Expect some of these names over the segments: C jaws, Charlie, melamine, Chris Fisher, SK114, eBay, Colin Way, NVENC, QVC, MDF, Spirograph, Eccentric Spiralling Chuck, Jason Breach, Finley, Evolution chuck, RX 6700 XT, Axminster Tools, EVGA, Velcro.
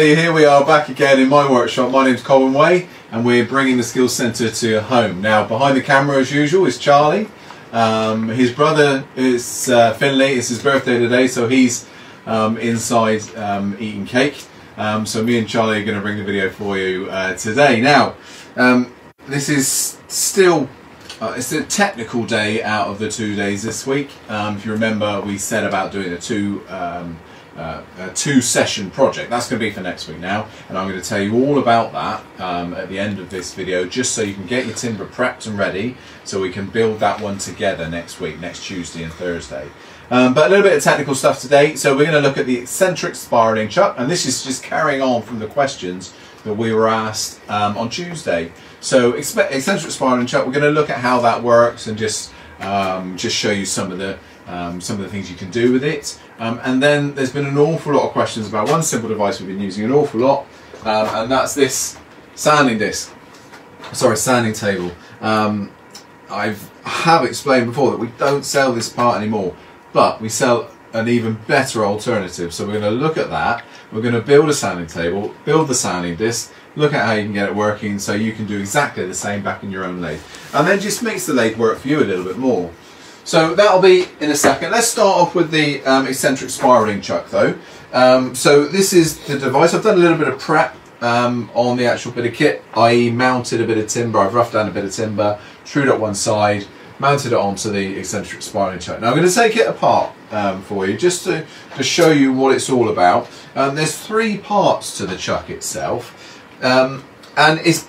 everybody, here we are back again in my workshop. My name's Colin Way and we're bringing the Skills Centre to home. Now behind the camera as usual is Charlie. His brother is Finley. It's his birthday today, so he's inside eating cake. So me and Charlie are going to bring the video for you today. Now this is still it's a technical day out of the 2 days this week. If you remember, we said about doing a two session project. That's going to be for next week now, and I'm going to tell you all about that at the end of this video, just so you can get your timber prepped and ready so we can build that one together next week, next Tuesday and Thursday. But a little bit of technical stuff today. So we're going to look at the eccentric spiralling chuck, and this is just carrying on from the questions that we were asked on Tuesday. So eccentric spiralling chuck, we're going to look at how that works and just show you some of the things you can do with it. And then there's been an awful lot of questions about one simple device we've been using an awful lot, and that's this sanding table. I have explained before that we don't sell this part anymore, but we sell an even better alternative. So we're going to look at that. We're going to build a sanding table, build the sanding disc, look at how you can get it working so you can do exactly the same back in your own lathe, and then just makes the lathe work for you a little bit more. So that'll be in a second. Let's start off with the eccentric spiralling chuck though. So this is the device. I've done a little bit of prep on the actual bit of kit, i.e. mounted a bit of timber. I've roughed down a bit of timber, trued up one side, mounted it onto the eccentric spiralling chuck. Now I'm going to take it apart for you just to show you what it's all about. There's three parts to the chuck itself, and it's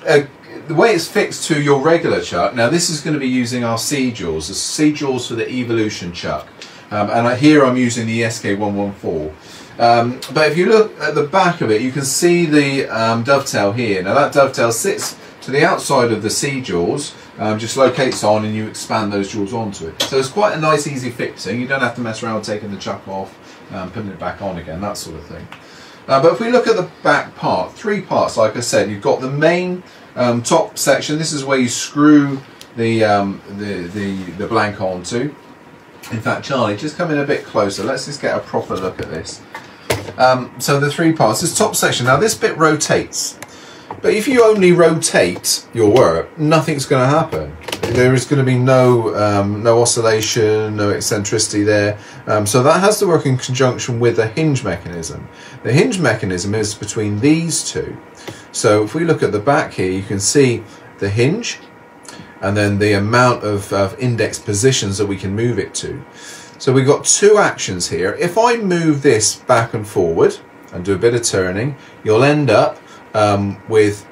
the way it's fixed to your regular chuck. Now this is going to be using our C jaws, the C jaws for the Evolution chuck, and here I'm using the SK114. But if you look at the back of it, you can see the dovetail here. Now that dovetail sits to the outside of the C jaws, just locates on, and you expand those jaws onto it. So it's quite a nice, easy fixing. You don't have to mess around taking the chuck off, putting it back on again, that sort of thing. But if we look at the back part, three parts, like I said. You've got the main top section. This is where you screw the blank onto. In fact, Charlie, just come in a bit closer. Let's just get a proper look at this. So the three parts. This top section. Now this bit rotates, but if you only rotate your work, nothing's going to happen. There is going to be no oscillation, no eccentricity there. So that has to work in conjunction with a hinge mechanism. The hinge mechanism is between these two. So if we look at the back here, you can see the hinge and then the amount of index positions that we can move it to. So we've got two actions here. If I move this back and forward and do a bit of turning, you'll end up with,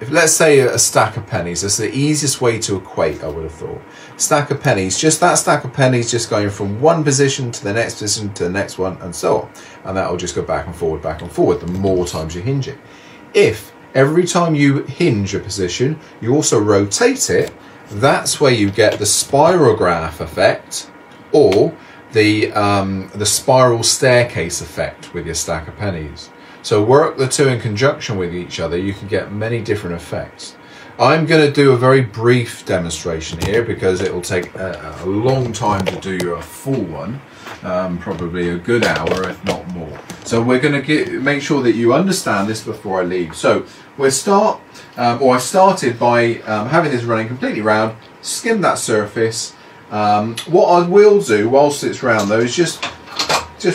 if let's say, a stack of pennies. That's the easiest way to equate, I would have thought. Stack of pennies, just that stack of pennies just going from one position to the next position to the next one and so on. And that will just go back and forward, the more times you hinge it. If every time you hinge a position, you also rotate it, that's where you get the spiral graph effect or the spiral staircase effect with your stack of pennies. So work the two in conjunction with each other, you can get many different effects. I'm going to do a very brief demonstration here because it will take a long time to do a full one, probably a good hour if not more. So we're going to make sure that you understand this before I leave. So we'll start, or I started by having this running completely round, skim that surface. What I will do whilst it's round though is just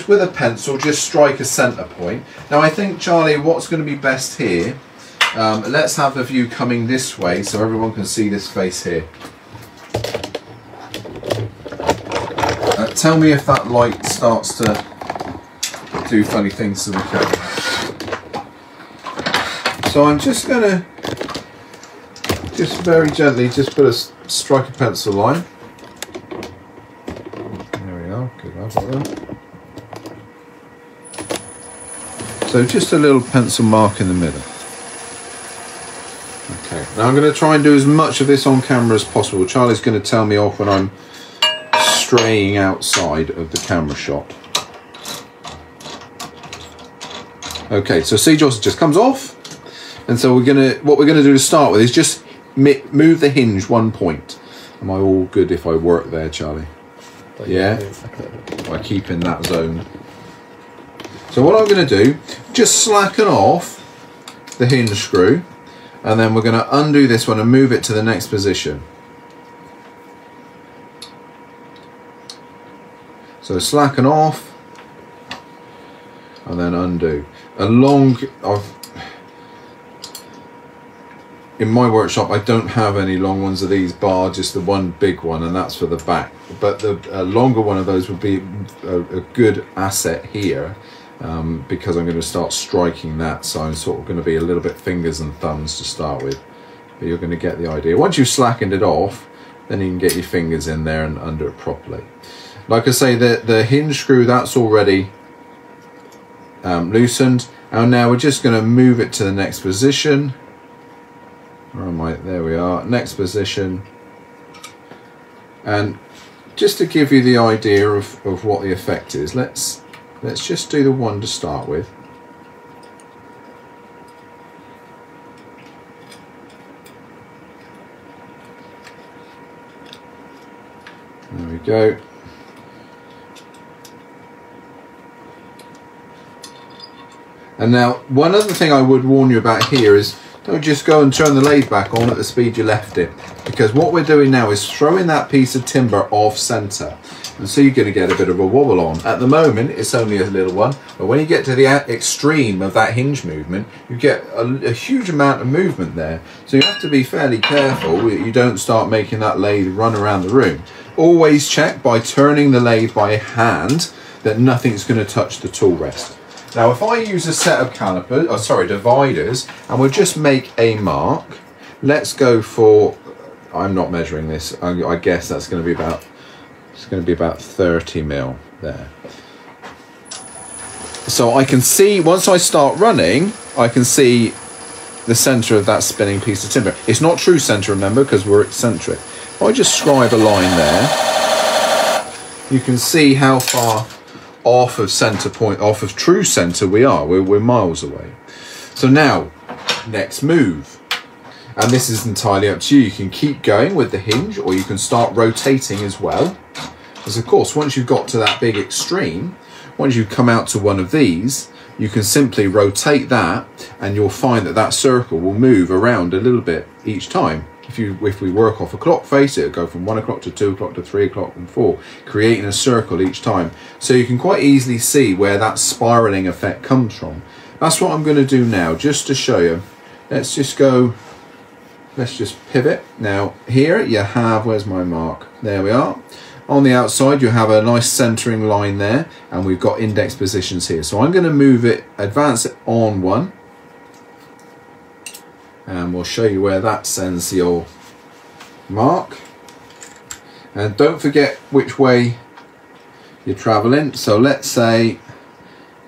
with a pencil, just strike a centre point. Now I think, Charlie, what's going to be best here, let's have the view coming this way so everyone can see this face here. Tell me if that light starts to do funny things to the camera. So I'm just going to, just very gently, just put a strike a pencil line. There we are, good luck. So just a little pencil mark in the middle. Okay, now I'm going to try and do as much of this on camera as possible. Charlie's going to tell me off when I'm straying outside of the camera shot. Okay, so C jaws just comes off, and so we're going to, what we're going to do to start with is just move the hinge one point. Am I all good if I work there, Charlie? Yeah, by keeping that zone. So what I'm going to do, just slacken off the hinge screw, and then we're going to undo this one and move it to the next position. So slacken off and then undo. In my workshop I don't have any long ones of these bar just the one big one, and that's for the back, but the longer one of those would be a good asset here, because I'm going to start striking that, so I'm sort of going to be a little bit fingers and thumbs to start with, but you're going to get the idea. Once you've slackened it off, then you can get your fingers in there and undo it properly. Like I say, the hinge screw, that's already loosened, and now we're just going to move it to the next position. Where am I? There we are, next position. And just to give you the idea of what the effect is, let's just do the one to start with. There we go. And now, one other thing I would warn you about here is don't just go and turn the lathe back on at the speed you left it, because what we're doing now is throwing that piece of timber off centre, and so you're going to get a bit of a wobble on. At the moment it's only a little one, but when you get to the extreme of that hinge movement, you get a huge amount of movement there, so you have to be fairly careful that you don't start making that lathe run around the room. Always check by turning the lathe by hand that nothing's going to touch the tool rest. Now if I use a set of dividers, and we'll just make a mark. Let's go for, I'm not measuring this, I guess that's going to be about, it's going to be about 30 mil there. So I can see, once I start running, I can see the centre of that spinning piece of timber. It's not true centre, remember, because we're eccentric. If I just scribe a line there, you can see how far off of center point, off of true center we are. We're miles away. So now, next move, and this is entirely up to you. You can keep going with the hinge, or you can start rotating as well, because of course once you've got to that big extreme, once you come out to one of these, you can simply rotate that, and you'll find that that circle will move around a little bit each time. If we work off a clock face, it'll go from 1 o'clock to 2 o'clock to 3 o'clock and 4, creating a circle each time. So you can quite easily see where that spiraling effect comes from. That's what I'm going to do now, just to show you. Let's just go, let's just pivot. Now here you have, where's my mark? There we are. On the outside you have a nice centering line there, and we've got index positions here. So I'm going to move it, advance it on one, and we'll show you where that sends your mark. And don't forget which way you're traveling. So let's say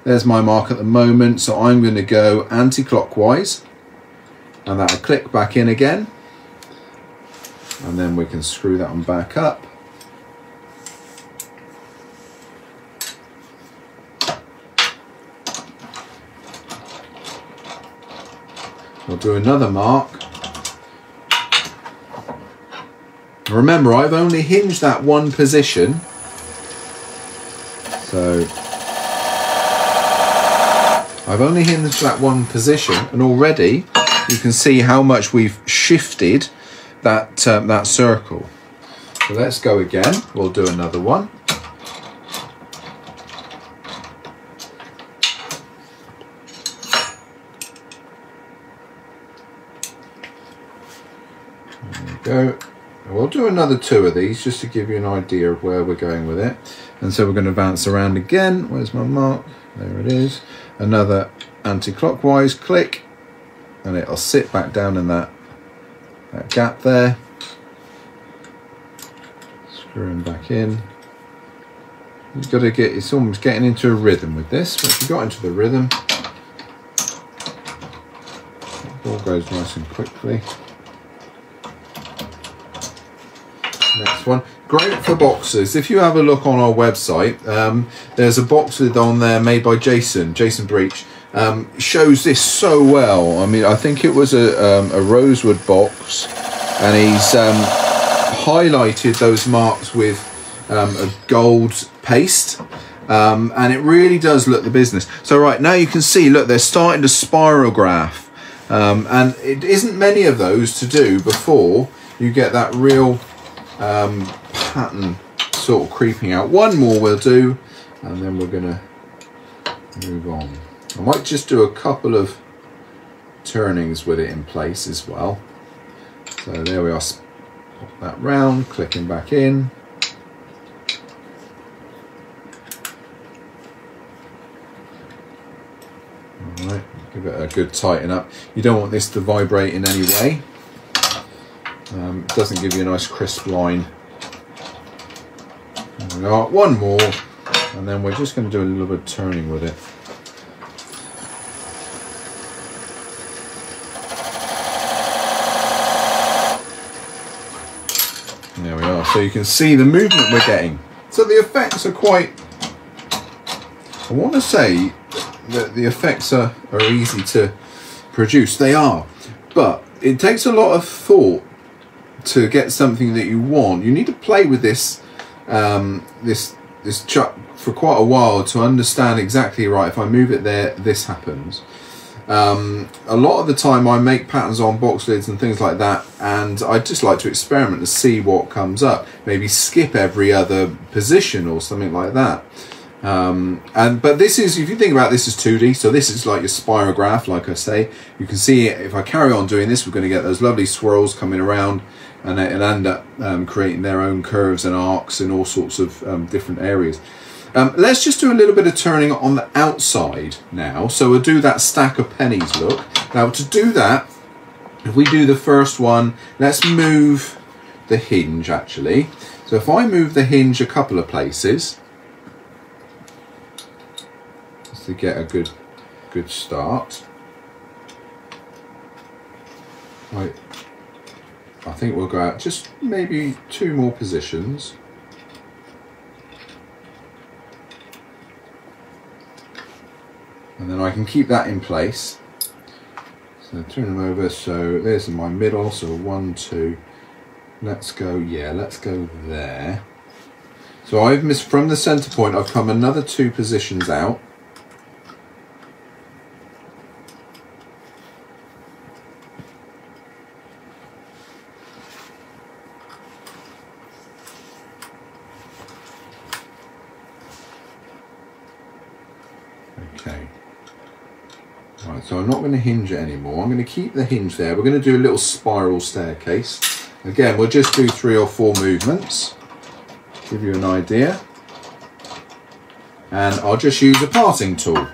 there's my mark at the moment, so I'm going to go anti-clockwise, and that'll click back in again, and then we can screw that one back up. I'll do another mark. Remember, I've only hinged that one position. So I've only hinged that one position, and already you can see how much we've shifted that that circle. So let's go again. We'll do another one. Go. We'll do another two of these just to give you an idea of where we're going with it. And so we're going to bounce around again. Where's my mark? There it is. Another anti-clockwise click, and it'll sit back down in that gap there. Screwing back in. You've got to get, it's almost getting into a rhythm with this. Once you got into the rhythm, it all goes nice and quickly. Next one, great for boxes. If you have a look on our website, there's a box lid on there made by Jason Breach. Shows this so well. I mean, I think it was a rosewood box, and he's highlighted those marks with a gold paste, And it really does look the business. So right now you can see, look, they're starting to spiral graph, and it isn't many of those to do before you get that real pattern sort of creeping out. One more we'll do, and then we're gonna move on. I might just do a couple of turnings with it in place as well. So there we are, pop that round, clicking back in. Alright, give it a good tighten up. You don't want this to vibrate in any way. It doesn't give you a nice crisp line. There we are, one more, and then we're just going to do a little bit of turning with it. There we are, so you can see the movement we're getting. So the effects are quite, I want to say that the effects are easy to produce. They are, but it takes a lot of thought to get something that you want. You need to play with this this chuck for quite a while to understand exactly, right, if I move it there, this happens. A lot of the time I make patterns on box lids and things like that, and I just like to experiment and see what comes up. Maybe skip every other position or something like that. But this is, if you think about this, is 2D, so this is like your spirograph, like I say. You can see if I carry on doing this, we're going to get those lovely swirls coming around, and it'll end up creating their own curves and arcs in all sorts of different areas. Let's just do a little bit of turning on the outside now. So we'll do that stack of pennies look. Now to do that, if we do the first one, let's move the hinge actually. So if I move the hinge a couple of places, just to get a good start. Right. I think we'll go out just maybe two more positions. And then I can keep that in place. So turn them over, so there's my middle, so 1, 2. Let's go, yeah, let's go there. So I've missed from the center point, I've come another two positions out. So I'm not going to hinge it anymore. I'm going to keep the hinge there. We're going to do a little spiral staircase. Again, we'll just do 3 or 4 movements. Give you an idea. And I'll just use a parting tool.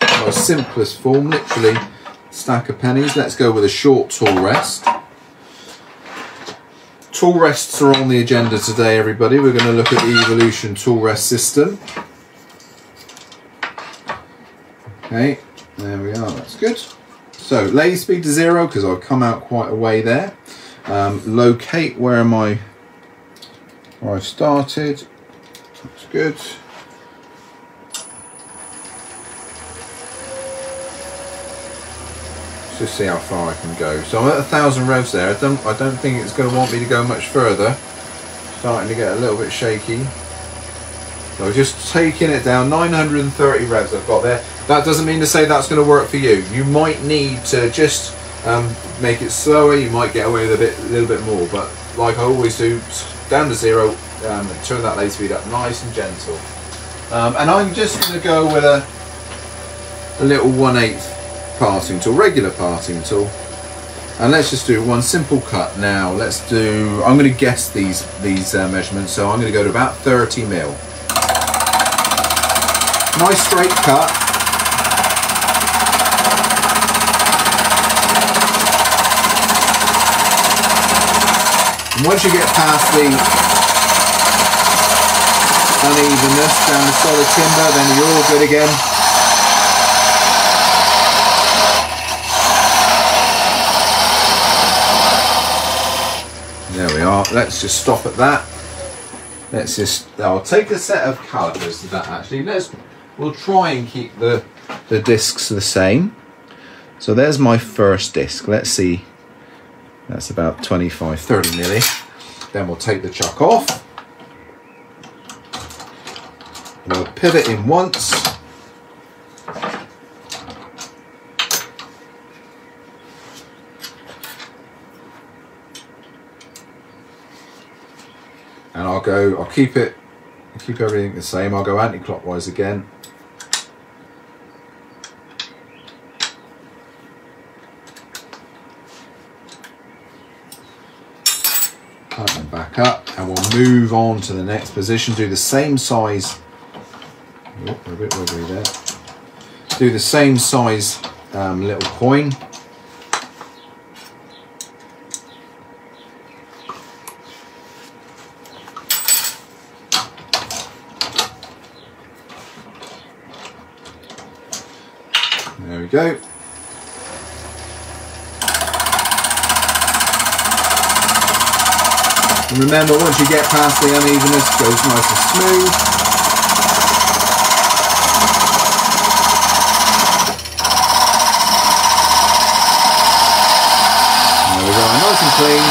My simplest form, literally stack of pennies. Let's go with a short tool rest. Tool rests are on the agenda today, everybody. We're going to look at the Evolution tool rest system. Okay. There we are, that's good. So, lay speed to 0, because I've come out quite a way there. Locate where I started. That's good. Let's just see how far I can go. So I'm at 1,000 revs there. I don't think it's going to want me to go much further. Starting to get a little bit shaky. So just taking it down, 930 revs I've got there. That doesn't mean to say that's going to work for you. You might need to just make it slower. You might get away with a little bit more, but like I always do, down to 0, and turn that lay speed up nice and gentle. And I'm just going to go with a little 1/8 parting tool, regular parting tool. And let's just do one simple cut now. Let's do, I'm going to guess these measurements, so I'm going to go to about 30 mil. Nice straight cut. And once you get past the unevenness down the solid timber, then you're all good again. There we are. Let's just stop at that. Let's just, I'll take a set of calipers to that actually. We'll try and keep the discs the same. So there's my first disc. Let's see. That's about 25, 30 nearly. Then we'll take the chuck off. We'll pivot in once. And I'll go, I'll keep it, keep everything the same. I'll go anti-clockwise again. Tighten back up and we'll move on to the next position. Do the same size. Oh, a bit wiggly there. Do the same size little coin. Go. And remember, once you get past the unevenness, it goes nice and smooth. There we go, nice and clean.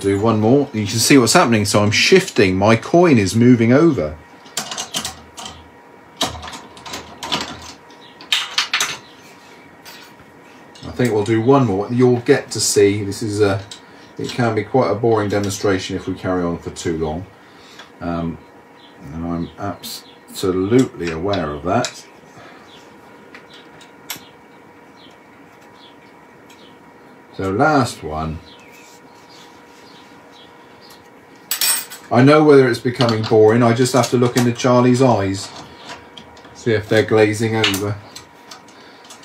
Do one more. You can see what's happening, so I'm shifting, my coin is moving over. I think we'll do one more. You'll get to see, this is a, it can be quite a boring demonstration if we carry on for too long, and I'm absolutely aware of that. So last one. I know whether it's becoming boring, I just have to look into Charlie's eyes, see if they're glazing over.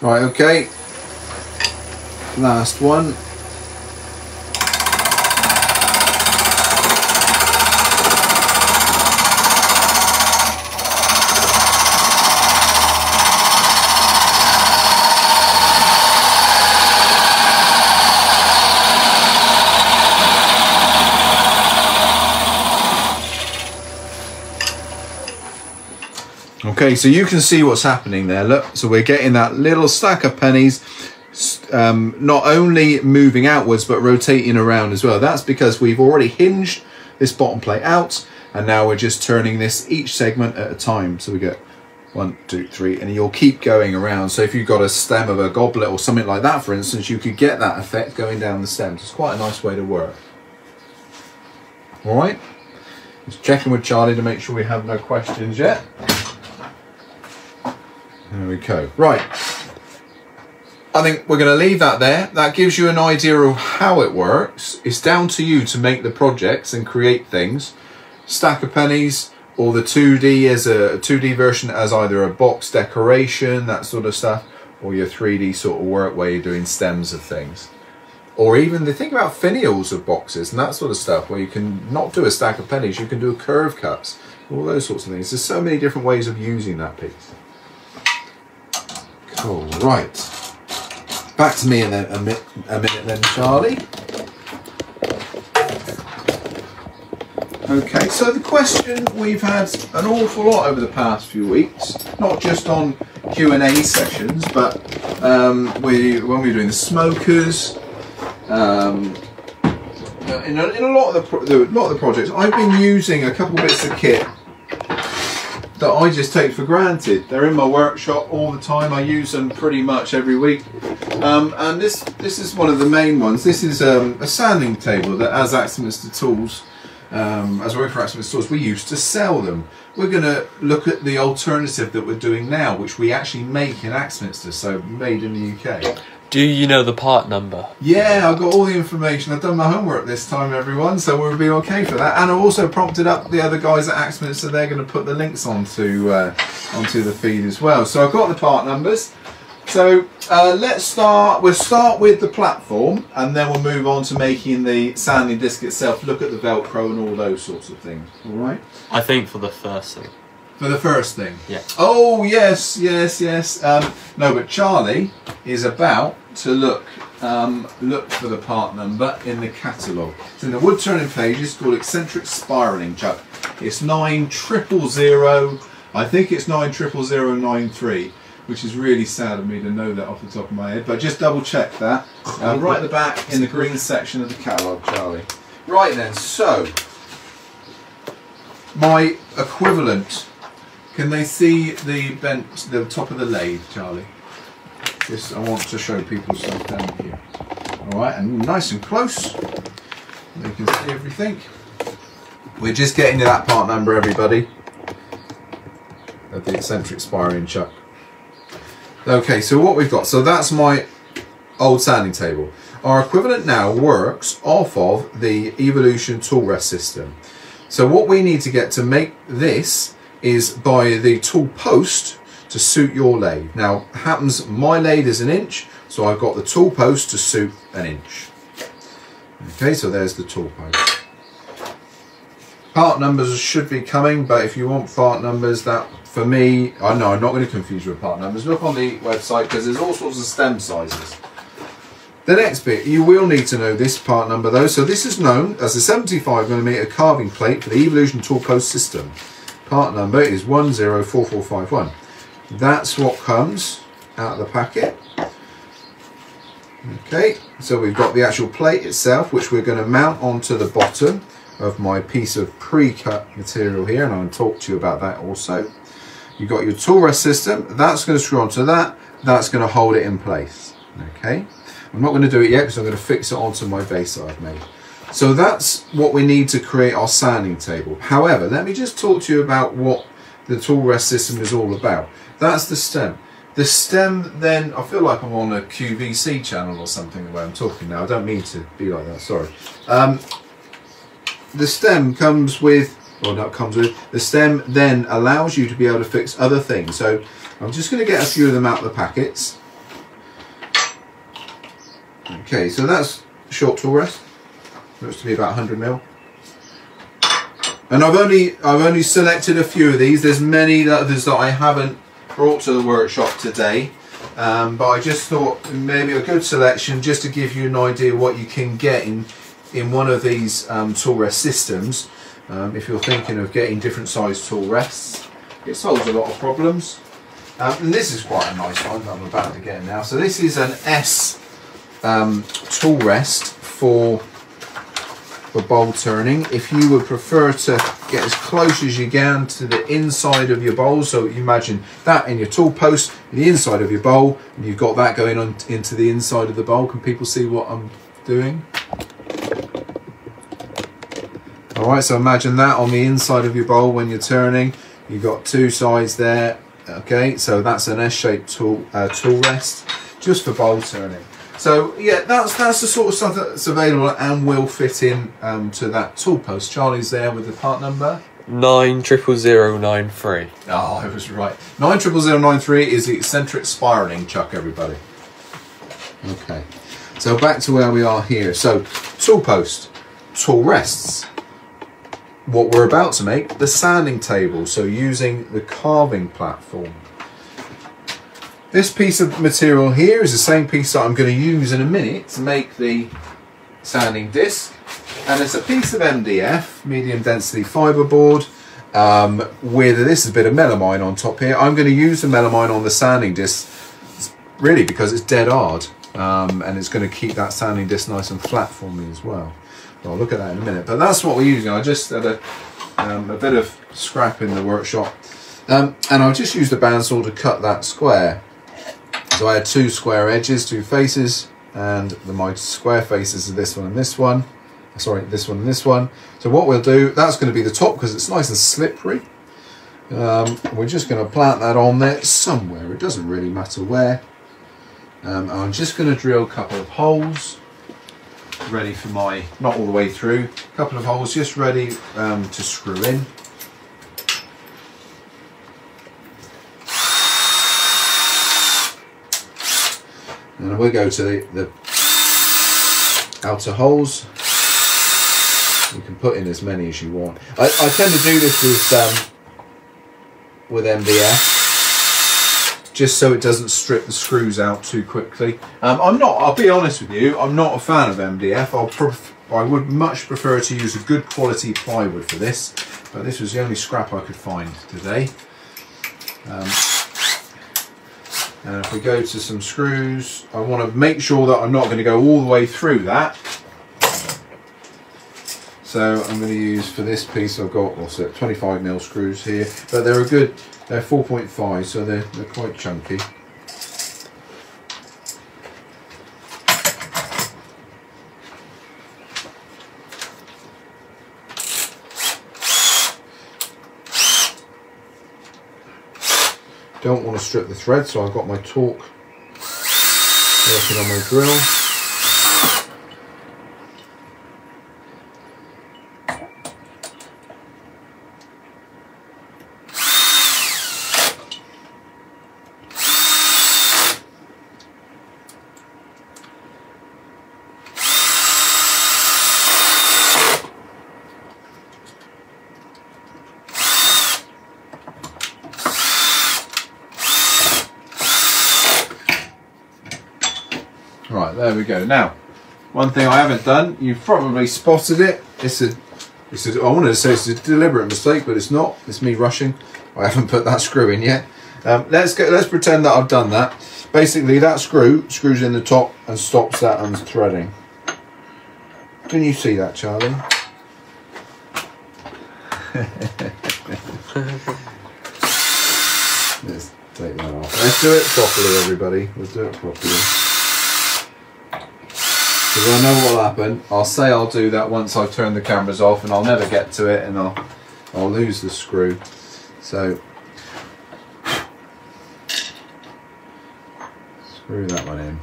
Right, okay, last one. Okay, so you can see what's happening there, look. So we're getting that little stack of pennies not only moving outwards but rotating around as well. That's because we've already hinged this bottom plate out and now we're just turning this each segment at a time. So we get 1, 2, 3 and you'll keep going around. So if you've got a stem of a goblet or something like that, for instance, you could get that effect going down the stem. So it's quite a nice way to work. All right, just checking with Charlie to make sure we have no questions yet. There we go. Right, I think we're going to leave that there. That gives you an idea of how it works. It's down to you to make the projects and create things. Stack of pennies or the 2D as a 2D version as either a box decoration, that sort of stuff, or your 3D sort of work where you're doing stems of things. Or even the thing about finials of boxes and that sort of stuff where you can not do a stack of pennies, you can do curve cuts, all those sorts of things. There's so many different ways of using that piece. All right, back to me in a minute then, Charlie. Okay, so the question, we've had an awful lot over the past few weeks, not just on Q&A sessions, but when we were doing the smokers, in a lot of the projects, I've been using a couple bits of kit that I just take for granted. They're in my workshop all the time. I use them pretty much every week. And this is one of the main ones. This is a sanding table that, as Axminster Tools, as we work for Axminster Tools, we used to sell them. We're going to look at the alternative that we're doing now, which we actually make in Axminster, so made in the UK. Do you know the part number? Yeah, I've got all the information. I've done my homework this time, everyone, so we'll be okay for that. And I also prompted up the other guys at Axminster, so they're going to put the links onto the feed as well. So I've got the part numbers. So let's start. We'll start with the platform, and then we'll move on to making the sanding disc itself. Look at the Velcro and all those sorts of things. All right. I think for the first thing. For the first thing? Yeah. Oh, yes, yes, yes. No, but Charlie is about to look for the part number in the catalogue. It's in the wood turning pages called Eccentric Spiralling Chuck. It's 9000, I think it's 900093. which is really sad of me to know that off the top of my head, but just double check that. Right at the back in the green section of the catalogue, Charlie. Right then, so my equivalent, can they see the bent, the top of the lathe, Charlie? This, I want to show people stuff down here. Alright, and nice and close. They can see everything. We're just getting to that part number, everybody, of the Eccentric Spiralling Chuck. Okay, so what we've got, so that's my old sanding table. Our equivalent now works off of the Evolution tool rest system. So what we need to get to make this is by the tool post to suit your lathe. Now, happens my lathe is 1 inch, so I've got the tool post to suit 1 inch. Okay, so there's the tool post. Part numbers should be coming, but if you want part numbers, that for me, I know I'm not going to confuse you with part numbers. Look on the website because there's all sorts of stem sizes. The next bit, you will need to know this part number though. So this is known as the 75mm carving plate for the Evolution tool post system. Part number is 104451. That's what comes out of the packet. Okay, so we've got the actual plate itself, which we're going to mount onto the bottom of my piece of pre-cut material here, and I'll talk to you about that also. You've got your tool rest system, that's going to screw onto that, that's going to hold it in place. Okay, I'm not going to do it yet because I'm going to fix it onto my base that I've made. So that's what we need to create our sanding table. However, let me just talk to you about what the tool rest system is all about. That's the stem. The stem then, I feel like I'm on a QVC channel or something the way I'm talking now, I don't mean to be like that, sorry. The stem comes with, or not comes with, the stem then allows you to be able to fix other things. So I'm just going to get a few of them out of the packets. Okay, so that's short tool rest. Looks to be about 100mm. And I've only selected a few of these. There's many others that I haven't brought to the workshop today. But I just thought maybe a good selection just to give you an idea what you can get in one of these tool rest systems. If you're thinking of getting different size tool rests, it solves a lot of problems. And this is quite a nice one that I'm about to get now. So this is an S tool rest for bowl turning. If you would prefer to get as close as you can to the inside of your bowl, so you imagine that in your tool post, the inside of your bowl, and you've got that going on into the inside of the bowl. Can people see what I'm doing? Alright, so imagine that on the inside of your bowl when you're turning. You've got two sides there. Okay, so that's an S-shaped tool rest just for bowl turning. So yeah, that's the sort of stuff that's available and will fit in to that tool post. Charlie's there with the part number 900093. Oh, I was right. 900093 is the Eccentric Spiralling Chuck, everybody. Okay, so back to where we are here. So tool post, tool rests. What we're about to make, the sanding table, so using the carving platform. This piece of material here is the same piece that I'm going to use in a minute to make the sanding disc, and it's a piece of MDF, medium density fibre board, with this is a bit of melamine on top here. I'm going to use the melamine on the sanding disc really because it's dead hard, and it's going to keep that sanding disc nice and flat for me as well. I'll look at that in a minute, but that's what we're using. I just had a bit of scrap in the workshop, and I'll just use the bandsaw to cut that square. So I had two square edges, two faces, and my square faces are this one and this one. Sorry, this one and this one. So what we'll do, that's going to be the top because it's nice and slippery. We're just going to plant that on there somewhere. It doesn't really matter where. I'm just going to drill a couple of holes. Ready for my, not all the way through, a couple of holes just ready to screw in. And we'll go to the outer holes. You can put in as many as you want. I tend to do this with MDF, just so it doesn't strip the screws out too quickly. I'll be honest with you, I'm not a fan of MDF. I would much prefer to use a good quality plywood for this, but this was the only scrap I could find today. And if we go to some screws, I want to make sure that I'm not going to go all the way through that. So I'm going to use, for this piece, I've got, what's it, 25mm screws here, but they're a good, they're 4.5, so they're quite chunky. Don't want to strip the thread, so I've got my torque working on my drill. Right, there we go. Now, one thing I haven't done, you've probably spotted it. It's a I wanted to say it's a deliberate mistake, but it's not. It's me rushing. I haven't put that screw in yet. Let's pretend that I've done that. Basically, that screw screws in the top and stops that unthreading. Can you see that, Charlie? Let's take that off. Let's do it properly, everybody. Let's do it properly. I know what will happen. I'll say I'll do that once I've turned the cameras off, and I'll never get to it, and I'll lose the screw. So screw that one in.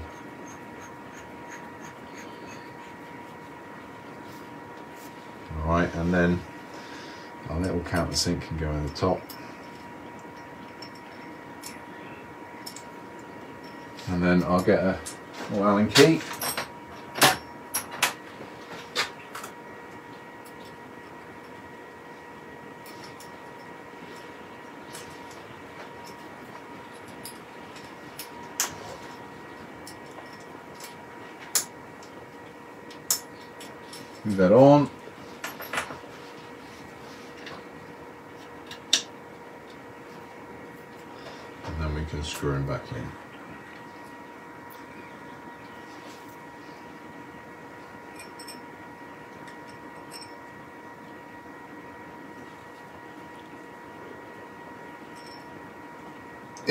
All right, and then our little countersink can go in the top, and then I'll get a little Allen key. Move that on. And then we can screw him back in.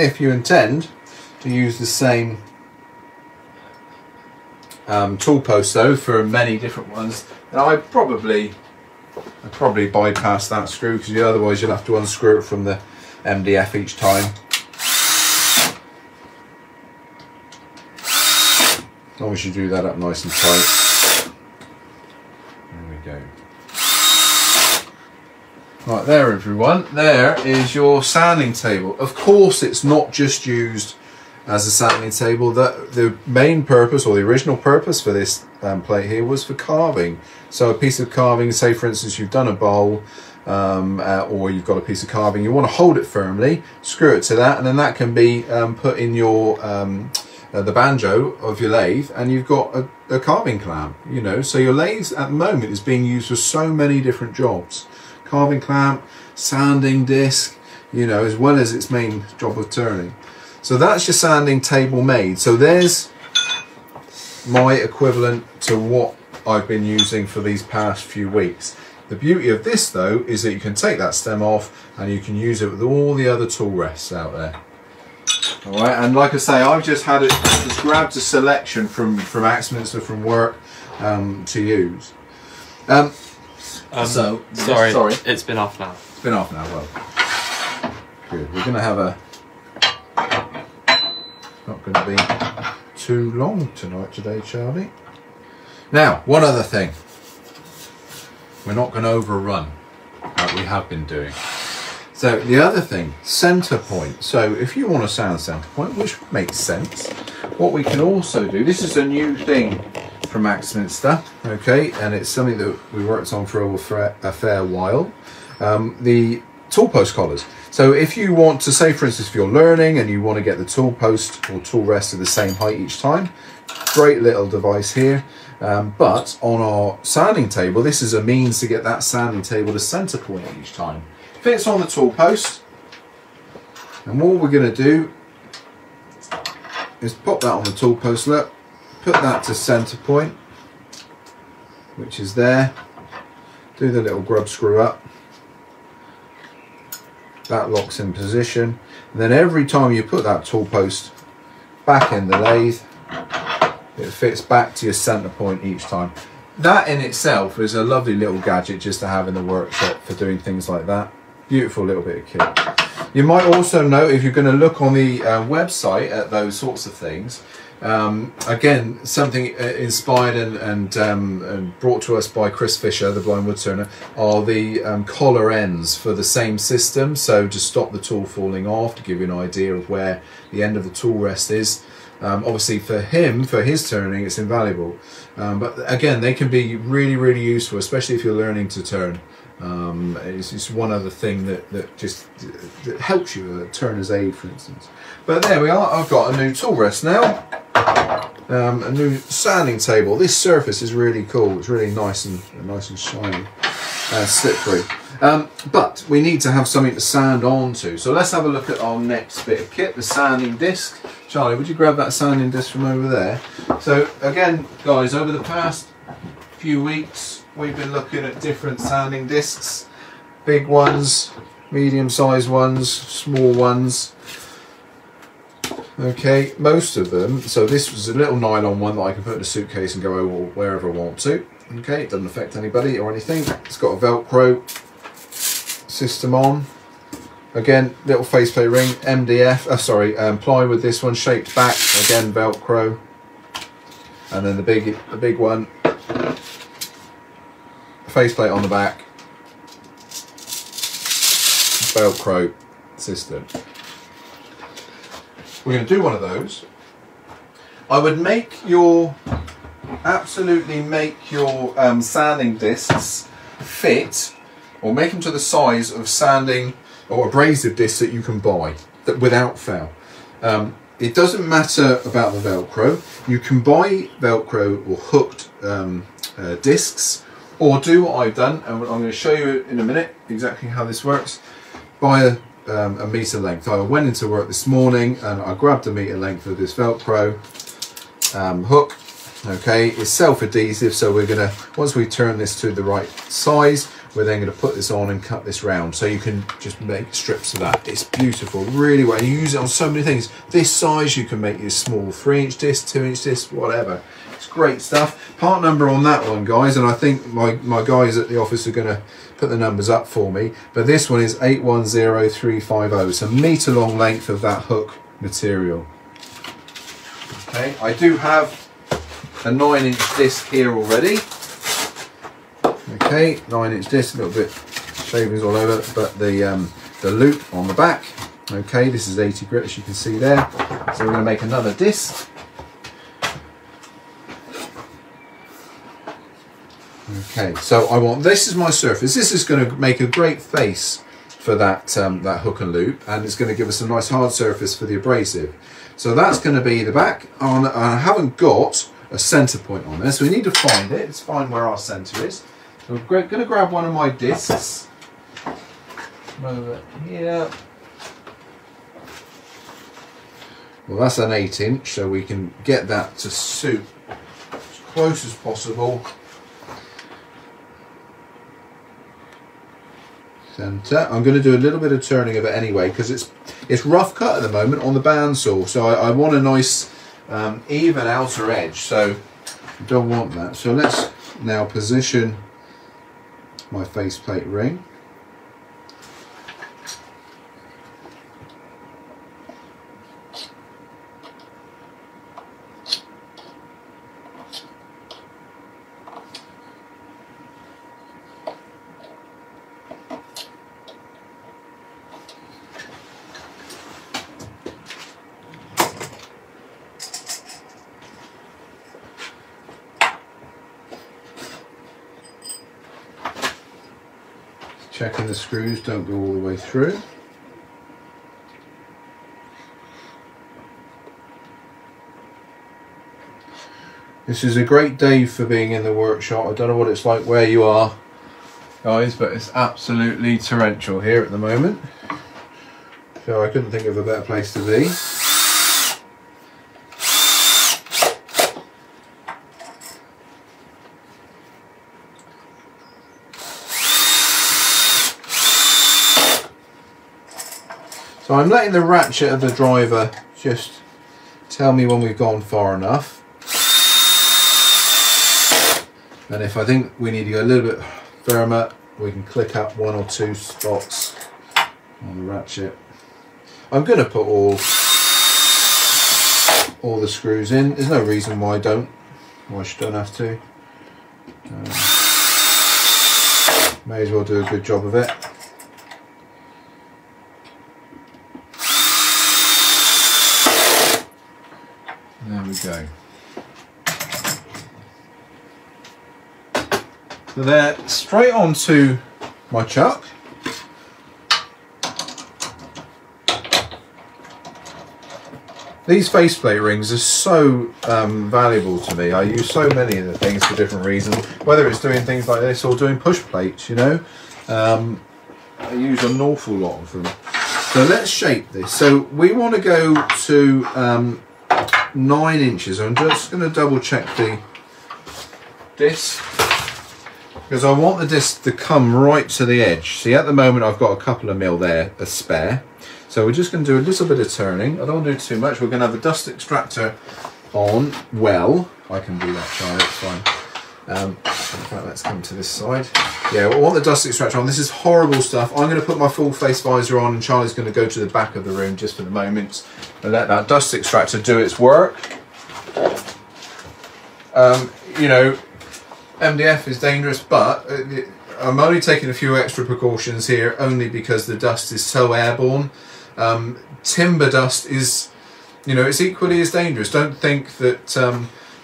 If you intend to use the same tool post though for many different ones, and I probably bypass that screw, because otherwise you'll have to unscrew it from the MDF each time. As long as you do that up nice and tight. There we go. Right there, everyone, there is your sanding table. Of course, it's not just used as a sanding table. That the main purpose, or the original purpose for this plate here, was for carving. So a piece of carving, say for instance you've done a bowl, or you've got a piece of carving, you want to hold it firmly, screw it to that, and then that can be put in your the banjo of your lathe, and you've got a carving clamp, you know. So your lathe at the moment is being used for so many different jobs: carving clamp, sanding disc, you know, as well as its main job of turning. So that's your sanding table made. So there's my equivalent to what I've been using for these past few weeks. The beauty of this though is that you can take that stem off and you can use it with all the other tool rests out there. All right, and like I say, I've just had it, just grabbed a selection from Axminster, from work, to use. Sorry, it's been off now. It's been off now. Well, good. We're gonna have a. Not going to be too long today, Charlie. Now, one other thing. We're not going to overrun like we have been doing. So the other thing, centre point. So if you want to sound centre point, which makes sense, what we can also do, this is a new thing from Axminster, okay, and it's something that we worked on for a fair while. The tool post collars. So if you want to, say for instance, if you're learning and you want to get the tool post or tool rest to the same height each time, great little device here. But on our sanding table, this is a means to get that sanding table to centre point each time. Fits on the tool post, and what we're going to do is pop that on the tool post loop, put that to centre point, which is there, do the little grub screw up, that locks in position, and then every time you put that tool post back in the lathe, it fits back to your centre point each time. That in itself is a lovely little gadget just to have in the workshop for doing things like that. Beautiful little bit of kit. You might also know, if you're going to look on the website at those sorts of things, again, something inspired and brought to us by Chris Fisher, the blind wood turner, are the collar ends for the same system. So to stop the tool falling off, to give you an idea of where the end of the tool rest is. Obviously for him, for his turning, it's invaluable. But again, they can be really, really useful, especially if you're learning to turn. It's one other thing that helps you, a turner's aid, for instance. But there we are, I've got a new tool rest now, a new sanding table. This surface is really cool, it's really nice and shiny, slippery. But we need to have something to sand onto, so let's have a look at our next bit of kit, the sanding disc. Charlie, would you grab that sanding disc from over there? So again, guys, over the past few weeks, we've been looking at different sanding discs, big ones, medium-sized ones, small ones. Okay, most of them, so this was a little nylon one that I can put in a suitcase and go over wherever I want to. Okay, it doesn't affect anybody or anything. It's got a Velcro system on. Again, little faceplate ring, MDF, plywood this one, shaped back, again Velcro. And then the big one, faceplate on the back, Velcro system. We're going to do one of those. I would absolutely make your sanding discs fit, or make them to the size of sanding or abrasive discs that you can buy, that without fail. It doesn't matter about the Velcro. You can buy Velcro or hooked discs. Or do what I've done, and I'm going to show you in a minute exactly how this works, by a metre length. I went into work this morning and I grabbed a metre length of this Velcro hook. Okay, it's self-adhesive, so we're going to, once we turn this to the right size, we're then going to put this on and cut this round, so you can just make strips of that. It's beautiful, really well. You use it on so many things. This size, you can make your small 3-inch disc, 2-inch disc, whatever. Great stuff. Part number on that one, guys, and I think my guys at the office are going to put the numbers up for me, but this one is 810350. It's a metre long length of that hook material. Okay, I do have a 9-inch disc here already. Okay, 9-inch disc, a little bit shavings all over, but the loop on the back. Okay, this is 80 grit, as you can see there. So we're going to make another disc. Okay, so I want, this is my surface. This is going to make a great face for that that hook and loop, and it's going to give us a nice hard surface for the abrasive. So that's going to be the back. I haven't got a centre point on this, so we need to find it. Let's find where our centre is. So I'm going to grab one of my discs over here. Well, that's an 8-inch, so we can get that to suit as close as possible. Centre. I'm going to do a little bit of turning of it anyway, because it's rough cut at the moment on the bandsaw, so I want a nice even outer edge, so I don't want that. So let's now position my faceplate ring. Checking the screws don't go all the way through. This is a great day for being in the workshop. I don't know what it's like where you are, guys, but it's absolutely torrential here at the moment. So I couldn't think of a better place to be. So I'm letting the ratchet of the driver just tell me when we've gone far enough. And if I think we need to go a little bit firmer, we can click up one or two spots on the ratchet. I'm going to put all the screws in. There's no reason why I don't. Why I don't have to. May as well do a good job of it. There we go. So they're straight onto my chuck. These faceplate rings are so valuable to me. I use so many of the things for different reasons, whether it's doing things like this or doing push plates, you know. I use an awful lot of them. So let's shape this. So we want to go to 9 inches. I'm just going to double check the disc, because I want the disc to come right to the edge. See, at the moment I've got a couple of mil there, a spare. So we're just going to do a little bit of turning. I don't do too much. We're going to have a dust extractor on. Well, I can do that, Charlie, it's fine. In fact, let's come to this side. Yeah, we want the dust extractor on. This is horrible stuff. I'm going to put my full face visor on, and Charlie's going to go to the back of the room just for the moment and let that dust extractor do its work. You know, MDF is dangerous, but I'm only taking a few extra precautions here only because the dust is so airborne. Timber dust is, you know, it's equally as dangerous. Don't think that,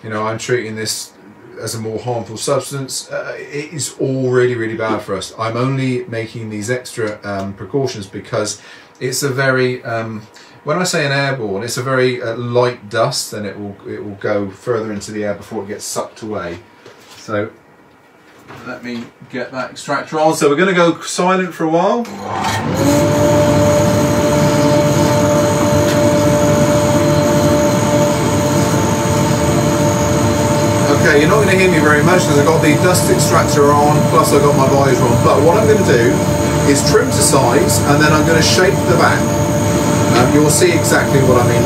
you know, I'm treating this as a more harmful substance. It is all really, really bad for us. I'm only making these extra precautions because it's a very, when I say an airborne, it's a very light dust, and it will go further into the air before it gets sucked away. So let me get that extractor on. So we're going to go silent for a while. Okay, you're not going to hear me very much because I've got the dust extractor on, plus I've got my visor on. But what I'm going to do is trim to size, and then I'm going to shape the back. You'll see exactly what I mean.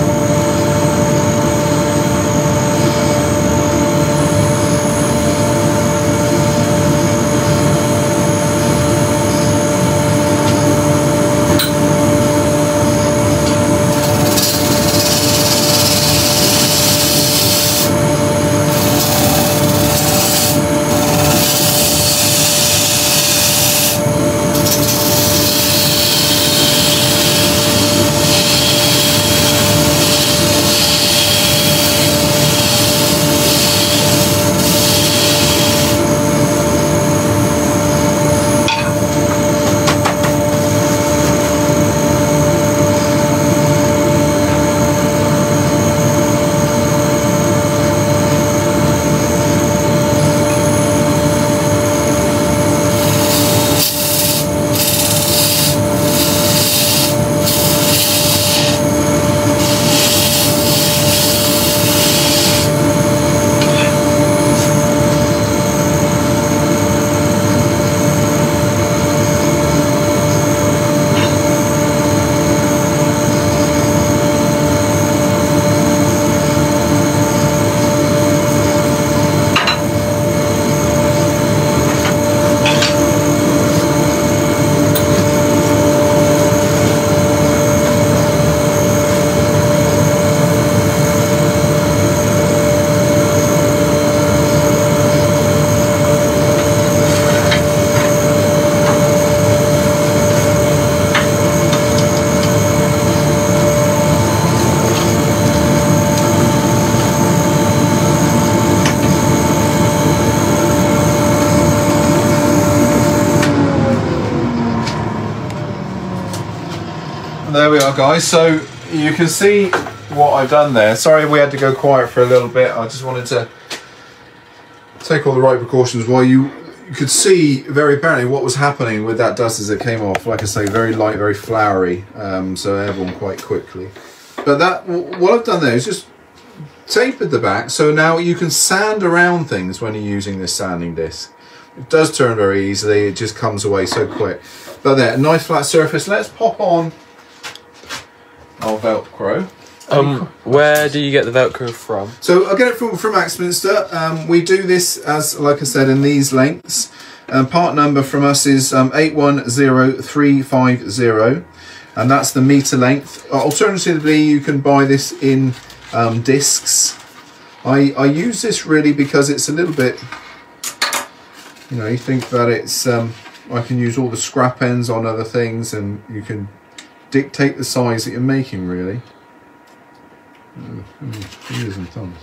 There we are, guys. So you can see what I've done there. Sorry we had to go quiet for a little bit. I just wanted to take all the right precautions while you could see very apparently what was happening with that dust as it came off. Like I say, very light, very floury, so airborne quite quickly. But that, what I've done there is just tapered the back, so now you can sand around things when you're using this sanding disc. It does turn very easily, it just comes away so quick. But there, nice flat surface. Let's pop on our Velcro. Where do you get the Velcro from? So I get it from Axminster. We do this, as like I said, in these lengths. Part number from us is 810350, and that's the meter length. Alternatively, you can buy this in discs. I use this really because it's a little bit, you know, you think that it's, I can use all the scrap ends on other things, and you can dictate the size that you're making, really. Fingers and thumbs.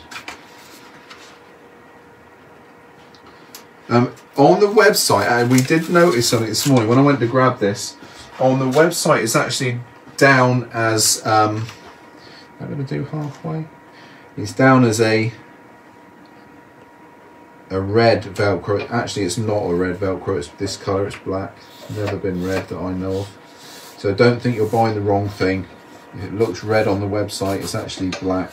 On the website, we did notice something this morning when I went to grab this. On the website, it's actually down as, I'm going to do halfway. It's down as a red Velcro. Actually, it's not a red Velcro. It's this colour. It's black. It's never been red that I know of. So don't think you're buying the wrong thing. If it looks red on the website, it's actually black.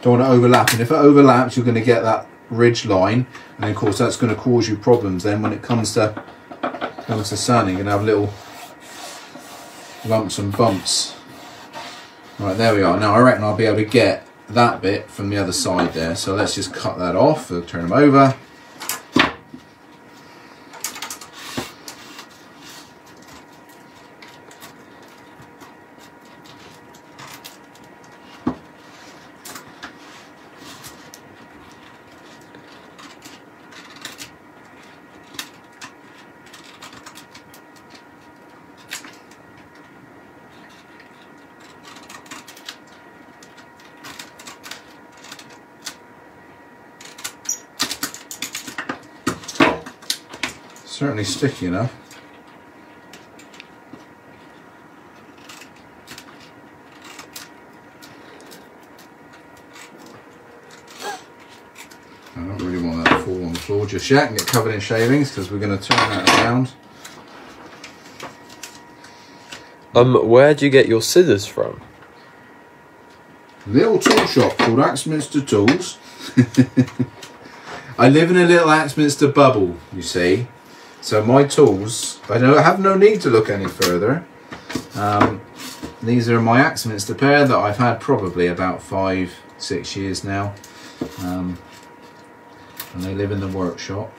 Don't want to overlap, and if it overlaps, you're going to get that ridge line, and of course that's going to cause you problems. Then when it comes to sanding, you're going to have little lumps and bumps. Right, there we are. Now I reckon I'll be able to get that bit from the other side there. So let's just cut that off. We'll turn them over. Certainly sticky enough. I don't really want that to fall on the floor just yet and get covered in shavings, because we're going to turn that around. Where do you get your scissors from? Little tool shop called Axminster Tools. I live in a little Axminster bubble, you see. So my tools, I have no need to look any further. These are my Axminster pair that I've had probably about 5-6 years now. And they live in the workshop.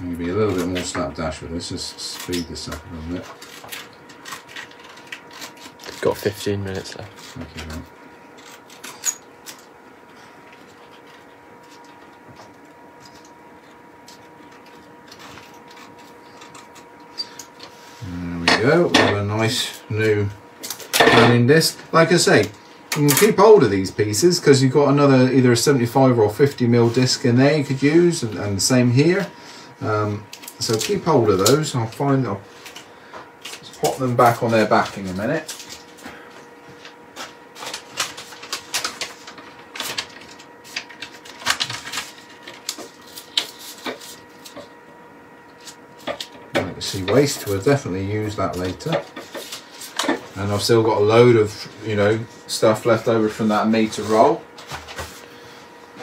I'm going to be a little bit more slapdash with this, just speed this up a little bit. Got 15 minutes left. Okay, man. And there we go, we have a nice new turning disc. Like I say, you can keep hold of these pieces because you've got another, either a 75 or 50mm disc in there you could use, and the same here. So keep hold of those. I'll pop them back on their backing in a minute. You see waste, we'll definitely use that later. And I've still got a load of, you know, stuff left over from that meter roll.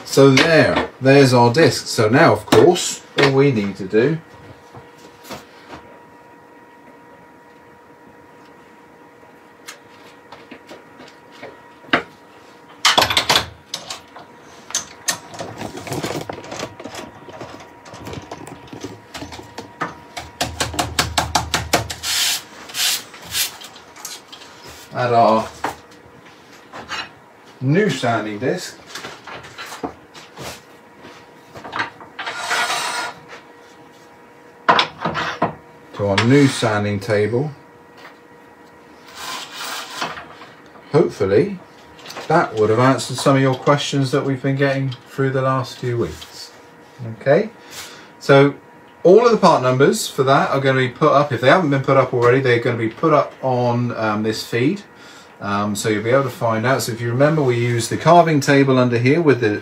So there's our disc. So now, of course, all we need to do had our new sounding disc. To our new sounding table. Hopefully that would have answered some of your questions that we've been getting through the last few weeks. Okay, so all of the part numbers for that are going to be put up. If they haven't been put up already, they're going to be put up on this feed. So you'll be able to find out. So if you remember, we used the carving table under here with the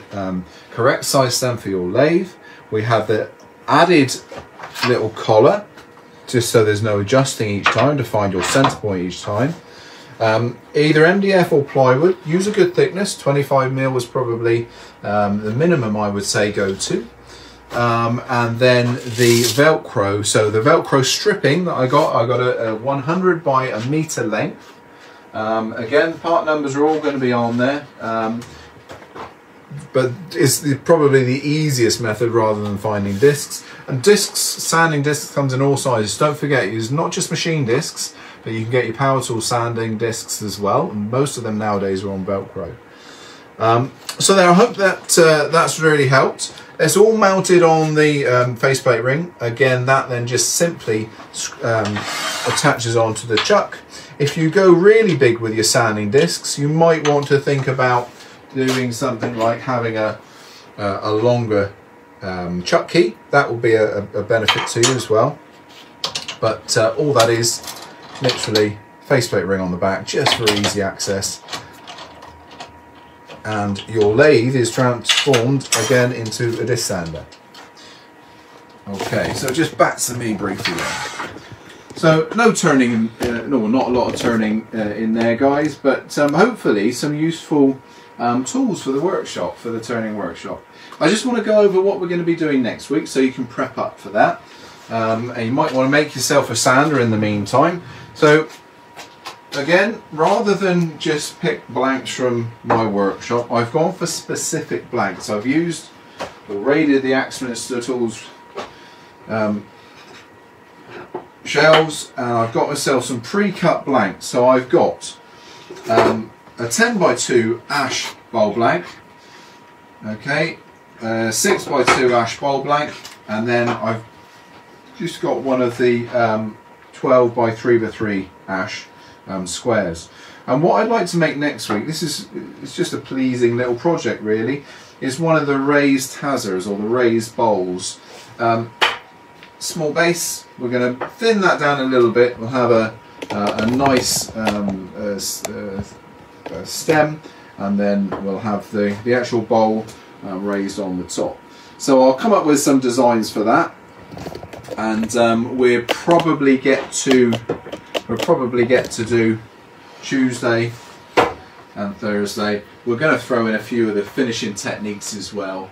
correct size stand for your lathe. We have the added little collar, just so there's no adjusting each time to find your center point each time. Either MDF or plywood, use a good thickness. 25mm was probably the minimum I would say go to. And then the Velcro, so the Velcro stripping that I got a 100 by a meter length. Again, part numbers are all going to be on there, but it's probably the easiest method rather than finding discs. And discs, sanding discs comes in all sizes. Don't forget, it's not just machine discs, but you can get your power tool sanding discs as well, and most of them nowadays are on Velcro. So there, I hope that that's really helped. It's all mounted on the faceplate ring. Again, that then just simply attaches onto the chuck. If you go really big with your sanding discs, you might want to think about doing something like having a longer chuck key. That will be a benefit to you as well. But all that is literally faceplate ring on the back, just for easy access. And your lathe is transformed again into a disc sander. Okay, so just back to me briefly then. So no turning, not a lot of turning in there, guys, but hopefully some useful tools for the workshop, for the turning workshop. I just want to go over what we're going to be doing next week so you can prep up for that. And you might want to make yourself a sander in the meantime. So again, rather than just pick blanks from my workshop, I've gone for specific blanks. I've used or raided the Axminster Tools shelves, and I've got myself some pre-cut blanks. So I've got a 10x2 ash bowl blank, okay, a 6x2 ash bowl blank, and then I've just got one of the 12x3x3 ash squares. And what I'd like to make next week, it's just a pleasing little project really, is one of the raised hazards or the raised bowls. Small base, we're going to thin that down a little bit. We'll have a nice stem, and then we'll have the actual bowl raised on the top. So I'll come up with some designs for that, and we'll probably get to do Tuesday and Thursday. We're going to throw in a few of the finishing techniques as well.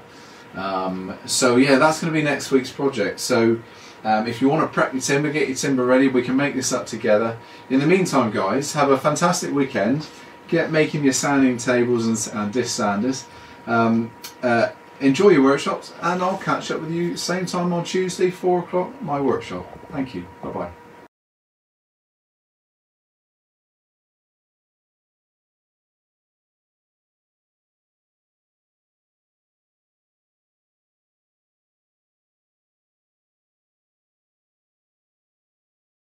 So yeah, that's going to be next week's project. So if you want to prep your timber, get your timber ready, we can make this up together. In the meantime, guys, have a fantastic weekend. Get making your sanding tables and disc sanders. Enjoy your workshops, and I'll catch up with you same time on Tuesday, 4 o'clock, my workshop. Thank you.